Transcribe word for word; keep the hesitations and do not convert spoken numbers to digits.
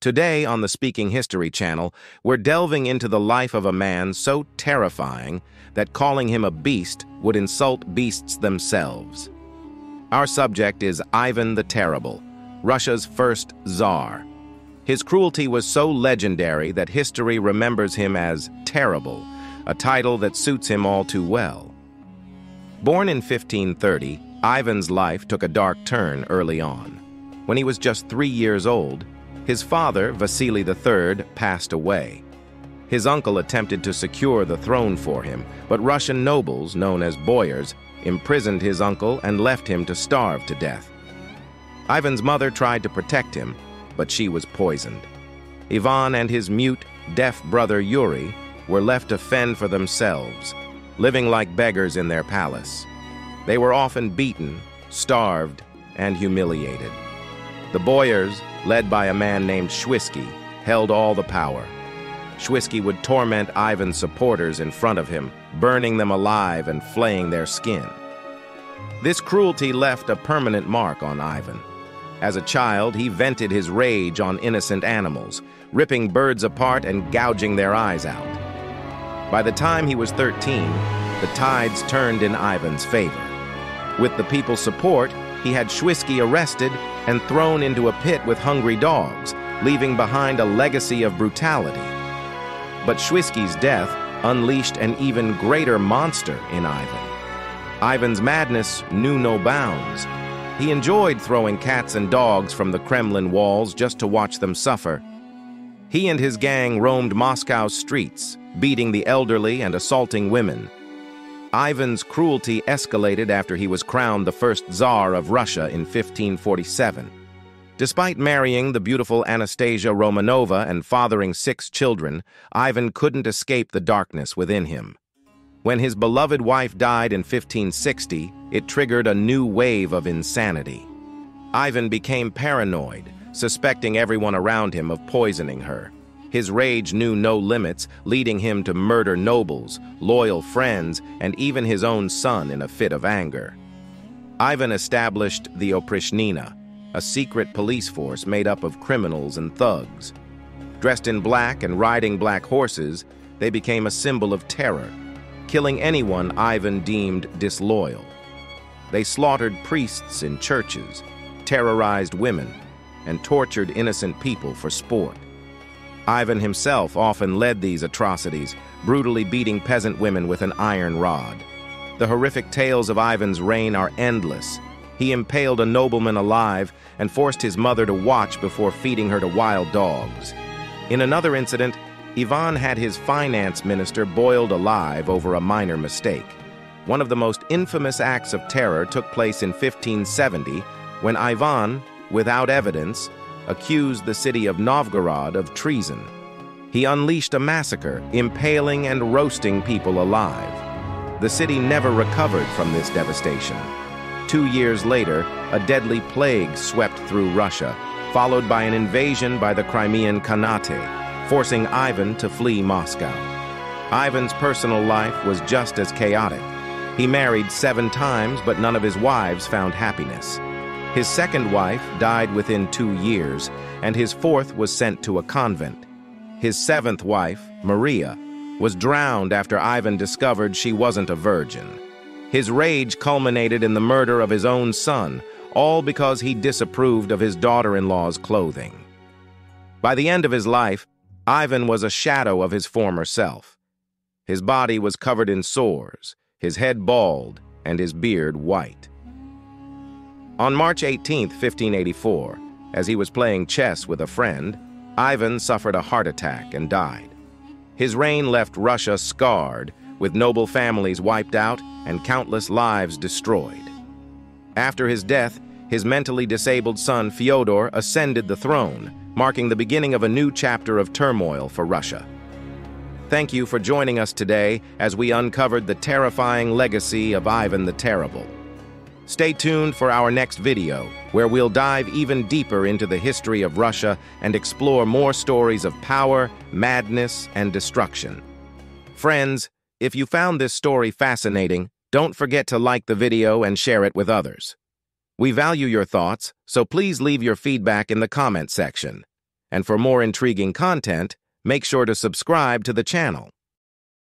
Today on the Speaking History channel, we're delving into the life of a man so terrifying that calling him a beast would insult beasts themselves. Our subject is Ivan the Terrible, Russia's first Tsar. His cruelty was so legendary that history remembers him as Terrible, a title that suits him all too well. Born in fifteen thirty, Ivan's life took a dark turn early on. When he was just three years old, his father, Vasily the third, passed away. His uncle attempted to secure the throne for him, but Russian nobles, known as boyars, imprisoned his uncle and left him to starve to death. Ivan's mother tried to protect him, but she was poisoned. Ivan and his mute, deaf brother Yuri were left to fend for themselves, living like beggars in their palace. They were often beaten, starved, and humiliated. The boyars, led by a man named Shuisky, held all the power. Shuisky would torment Ivan's supporters in front of him, burning them alive and flaying their skin. This cruelty left a permanent mark on Ivan. As a child, he vented his rage on innocent animals, ripping birds apart and gouging their eyes out. By the time he was thirteen, the tides turned in Ivan's favor. With the people's support, he had Shuisky arrested and thrown into a pit with hungry dogs, leaving behind a legacy of brutality. But Shuisky's death unleashed an even greater monster in Ivan. Ivan's madness knew no bounds. He enjoyed throwing cats and dogs from the Kremlin walls just to watch them suffer. He and his gang roamed Moscow's streets, beating the elderly and assaulting women. Ivan's cruelty escalated after he was crowned the first Tsar of Russia in fifteen forty-seven. Despite marrying the beautiful Anastasia Romanova and fathering six children, Ivan couldn't escape the darkness within him. When his beloved wife died in fifteen sixty, it triggered a new wave of insanity. Ivan became paranoid, suspecting everyone around him of poisoning her. His rage knew no limits, leading him to murder nobles, loyal friends, and even his own son in a fit of anger. Ivan established the Oprichnina, a secret police force made up of criminals and thugs. Dressed in black and riding black horses, they became a symbol of terror, killing anyone Ivan deemed disloyal. They slaughtered priests in churches, terrorized women, and tortured innocent people for sport. Ivan himself often led these atrocities, brutally beating peasant women with an iron rod. The horrific tales of Ivan's reign are endless. He impaled a nobleman alive and forced his mother to watch before feeding her to wild dogs. In another incident, Ivan had his finance minister boiled alive over a minor mistake. One of the most infamous acts of terror took place in fifteen seventy, when Ivan, without evidence, accused the city of Novgorod of treason. He unleashed a massacre, impaling and roasting people alive. The city never recovered from this devastation. Two years later, a deadly plague swept through Russia, followed by an invasion by the Crimean Khanate, forcing Ivan to flee Moscow. Ivan's personal life was just as chaotic. He married seven times, but none of his wives found happiness. His second wife died within two years, and his fourth was sent to a convent. His seventh wife, Maria, was drowned after Ivan discovered she wasn't a virgin. His rage culminated in the murder of his own son, all because he disapproved of his daughter-in-law's clothing. By the end of his life, Ivan was a shadow of his former self. His body was covered in sores, his head bald, and his beard white. On March eighteenth, fifteen eighty-four, as he was playing chess with a friend, Ivan suffered a heart attack and died. His reign left Russia scarred, with noble families wiped out and countless lives destroyed. After his death, his mentally disabled son Fyodor ascended the throne, marking the beginning of a new chapter of turmoil for Russia. Thank you for joining us today as we uncovered the terrifying legacy of Ivan the Terrible. Stay tuned for our next video, where we'll dive even deeper into the history of Russia and explore more stories of power, madness, and destruction. Friends, if you found this story fascinating, don't forget to like the video and share it with others. We value your thoughts, so please leave your feedback in the comment section. And for more intriguing content, make sure to subscribe to the channel.